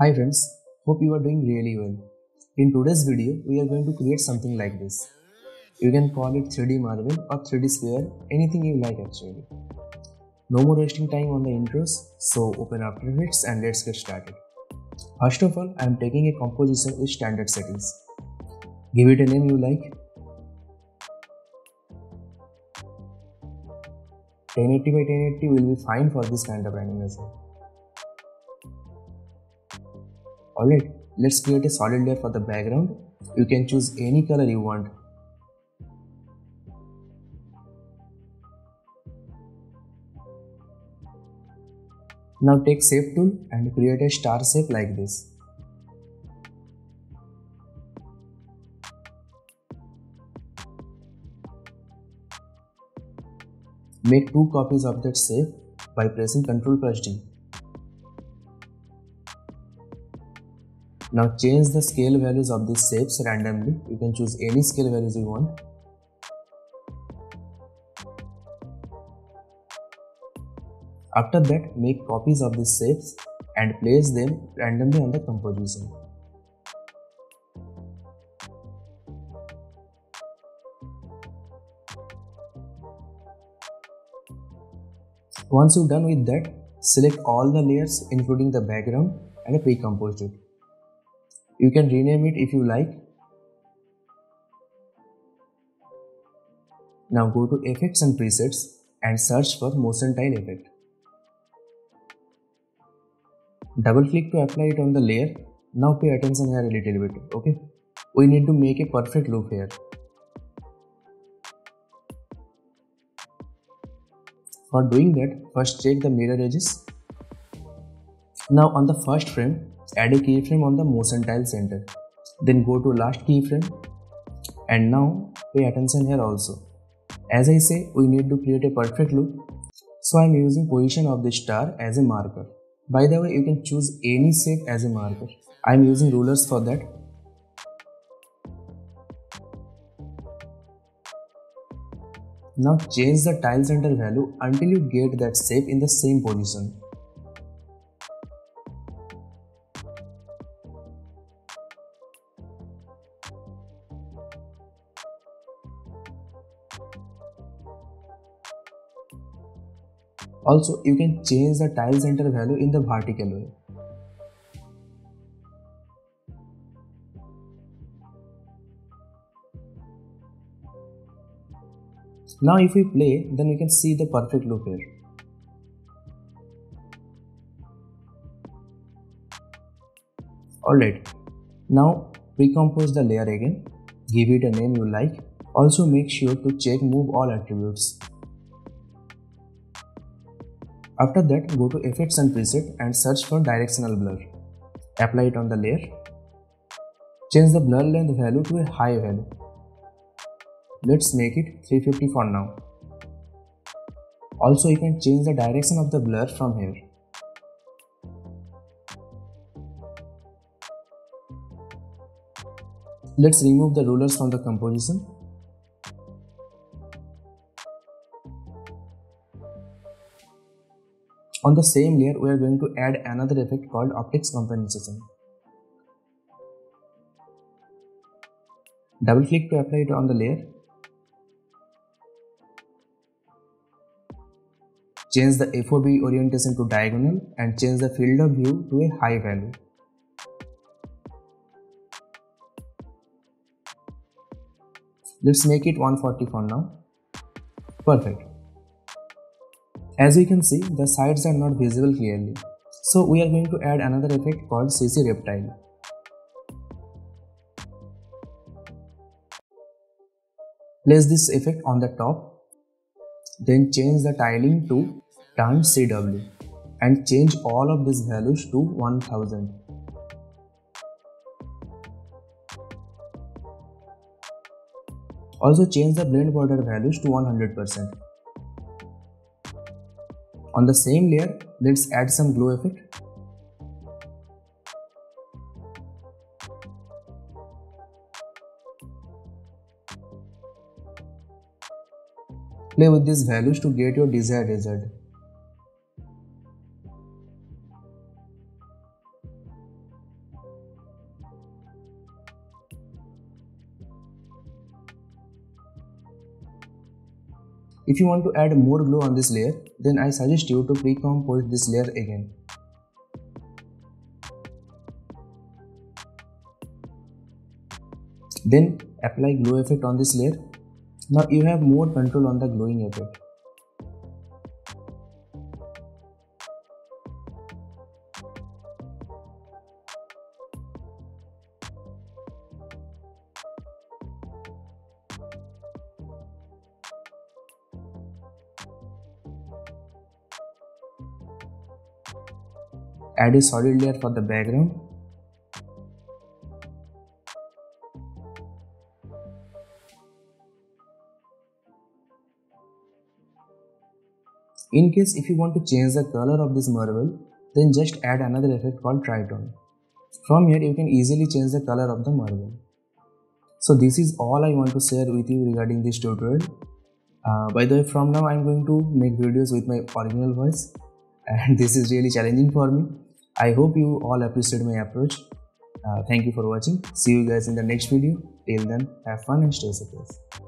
Hi friends, hope you are doing really well. In today's video, we are going to create something like this. You can call it 3D marble or 3D sphere, anything you like actually. No more wasting time on the intros, so open After Effects and let's get started. First of all, I am taking a composition with standard settings. Give it a name you like. 1080 by 1080 will be fine for this kind of animation. Alright, let's create a solid layer for the background. You can choose any color you want. Now take shape tool and create a star shape like this. Make two copies of that shape by pressing Ctrl+D. Now change the scale values of these shapes randomly. You can choose any scale values you want. After that, make copies of these shapes and place them randomly on the composition. Once you're done with that, select all the layers including the background and pre-compose it. You can rename it if you like. Now go to Effects and Presets and search for Motion Tile Effect. Double click to apply it on the layer. Now pay attention here a little bit, okay? We need to make a perfect loop here. For doing that, first check the mirror edges. Now on the first frame, add a keyframe on the motion tile center. Then go to last keyframe. And now pay attention here also. As I say, we need to create a perfect loop. So I am using position of the star as a marker. By the way, you can choose any shape as a marker. I am using rulers for that. Now change the tile center value until you get that shape in the same position. Also, you can change the tile center value in the vertical way. Now if we play, then you can see the perfect loop here. Alright, now pre-compose the layer again, give it a name you like. Also make sure to check move all attributes. After that, go to Effects and Preset and search for Directional Blur. Apply it on the layer. Change the blur length value to a high value. Let's make it 350 for now. Also, you can change the direction of the blur from here. Let's remove the rulers from the composition. On the same layer, we are going to add another effect called optics compensation. Double click to apply it on the layer. Change the FOV orientation to diagonal and change the field of view to a high value. Let's make it 140 for now. Perfect. As you can see, the sides are not visible clearly. So we are going to add another effect called CC Reptile. Place this effect on the top. Then change the tiling to turn CW and change all of these values to 1000. Also change the blend border values to 100%. On the same layer, let's add some glow effect. Play with these values to get your desired result. If you want to add more glow on this layer, then I suggest you to pre-compose this layer again. Then apply glow effect on this layer. Now you have more control on the glowing effect. Add a solid layer for the background. In case if you want to change the color of this marble, then just add another effect called tritone. From here you can easily change the color of the marble. So this is all I want to share with you regarding this tutorial. By the way, from now I am going to make videos with my original voice, and this is really challenging for me. I hope you all appreciate my approach. Thank you for watching. See you guys in the next video. Till then, have fun and stay safe.